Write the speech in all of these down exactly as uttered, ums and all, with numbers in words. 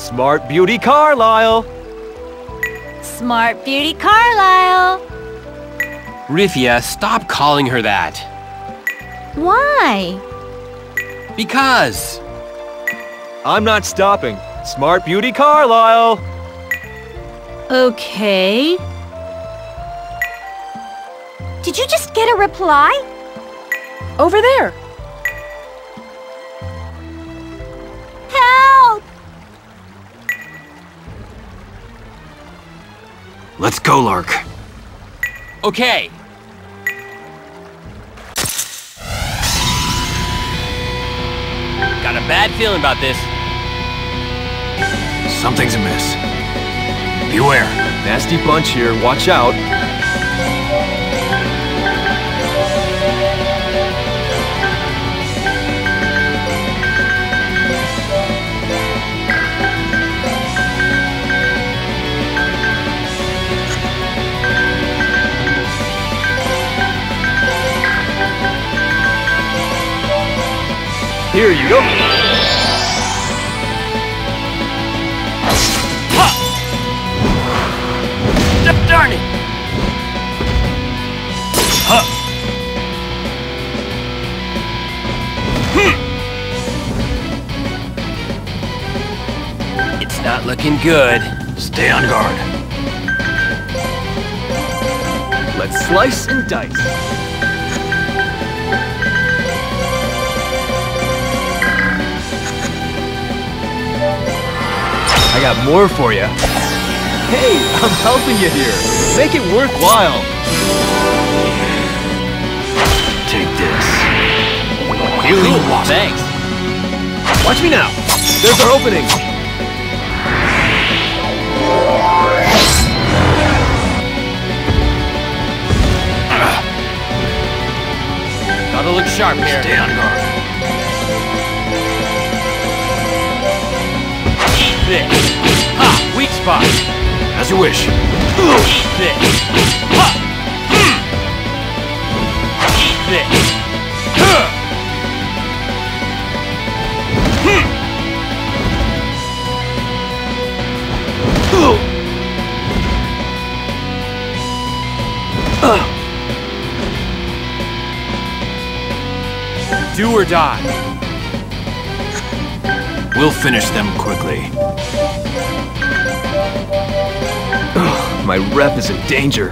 Smart Beauty Carlisle. Smart Beauty Carlisle. Rifia, stop calling her that. Why? Because. I'm not stopping. Smart Beauty Carlisle. Okay. Did you just get a reply? Over there. Help! Let's go, Lark. Okay. Got a bad feeling about this. Something's amiss. Beware. Nasty bunch here, watch out. Here you go. Ha! Darn it! Ha! Hm. It's not looking good. Stay on guard. Let's slice and dice. I got more for you. Hey, I'm helping you here. Make it worthwhile. Take this. Healing Wasp. Thanks. Watch me now. There's our opening. Uh. Gotta look sharp here. Stay on guard. This. Ha! Weak spot. As you wish. Eat this. Ha! Mm. Eat this. Huh. Mm. Uh. Do or die. We'll finish them quickly. Ugh, my rep is in danger.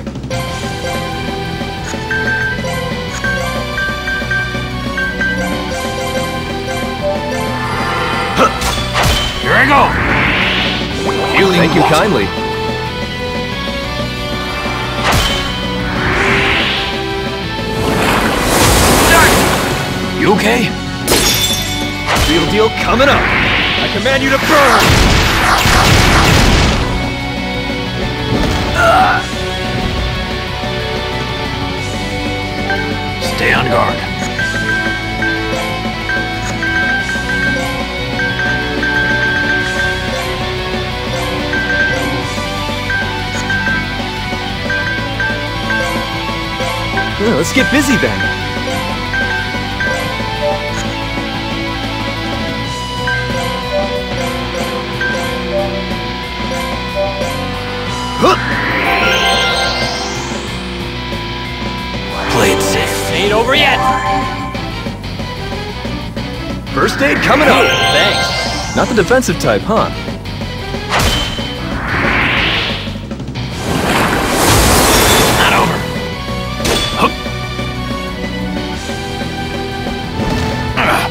Here I go! Healing Thank you Wasp. Kindly. You okay? Real deal coming up! I command you to burn! Stay on guard. Well, let's get busy then. Ain't over yet! First aid coming up! Thanks! Not the defensive type, huh? Not over! Hup. Uh.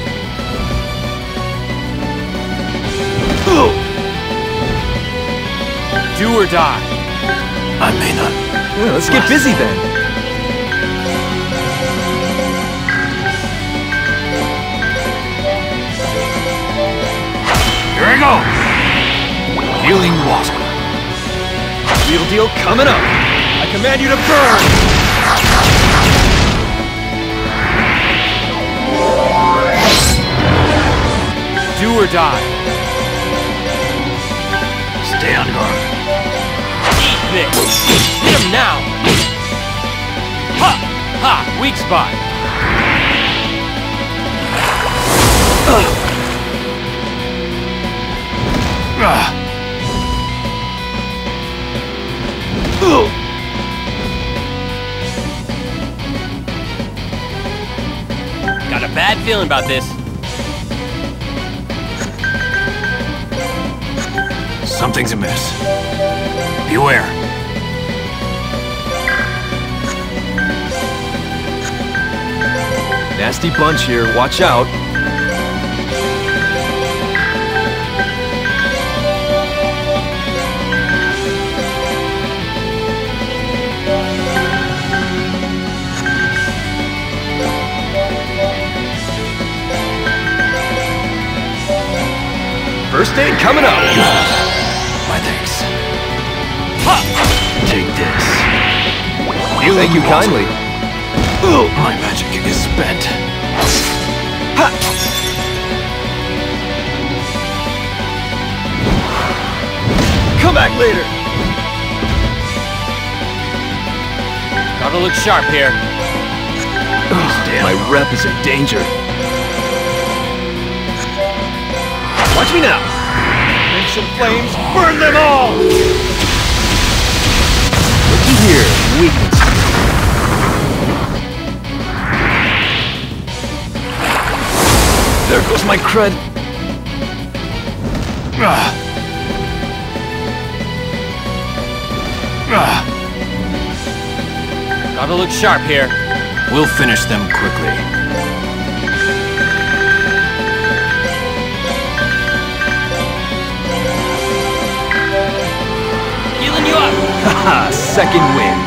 Uh. Do or die! I may not. Yeah, let's get busy then! Go! Healing Wasp. Real deal coming up! I command you to burn! Do or die. Stay on guard. Eat this! Hit him now! Ha! Ha! Weak spot! Uh. Got a bad feeling about this. Something's amiss. Beware. Nasty bunch here, watch out. First aid coming up! My thanks. Ha! Take this. You Thank you awesome. kindly. Ooh, my magic is spent. Ha! Come back later! Gotta look sharp here. Oh, damn. My rep is in danger. Watch me now! Ancient flames, burn them all! Looky here, weakness. There goes my cred. Ah. Ah. Gotta look sharp here. We'll finish them quickly. Haha, second wind.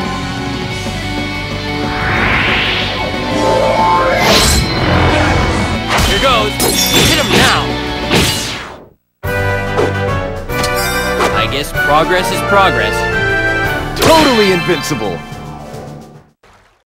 Here goes. Hit him now. I guess progress is progress. Totally invincible.